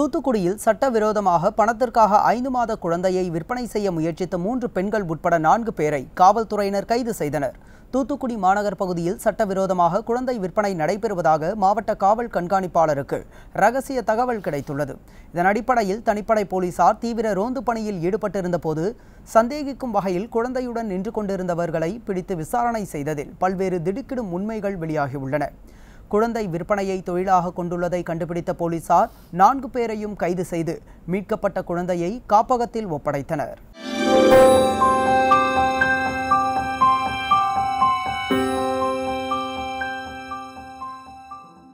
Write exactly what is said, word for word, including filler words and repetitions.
தூத்துக்குடியில் சட்டவிரோதமாக பணத்திற்காக ஐந்து மாத குழந்தையை விற்பனை செய்ய முயற்சித்த மூன்று பெண்கள் உட்பட நான்கு பேரை காவல்துறையினர் கைது செய்தனர். தூத்துக்குடி மாநகர் பகுதியில் சட்டவிரோதமாக குழந்தை விற்பனை நடைபெறுவதாக மாவட்ட காவல் கண்காணிப்பாளருக்கு ரகசிய தகவல் கிடைத்துள்ளது. இதன் அடிப்படையில் தனிப்படை போலீசார் தீவிர ரோந்து பணியில் ஈடுபட்டிருந்த போது சந்தேகிக்கும் வகையில் குழந்தையுடன் நின்று கொண்டிருந்தவர்களை பிடித்து விசாரணை செய்ததில் பல்வேறு திடுக்கிடும் உண்மைகள் வெளியாகியுள்ளன. குழந்தை விற்பனையை தொழிலாக கொண்டுள்ளதை கண்டுபிடித்த போலீசார் நான்கு பேரையும் கைது செய்து மீட்கப்பட்ட குழந்தையை காப்பகத்தில் ஒப்படைத்தனர்.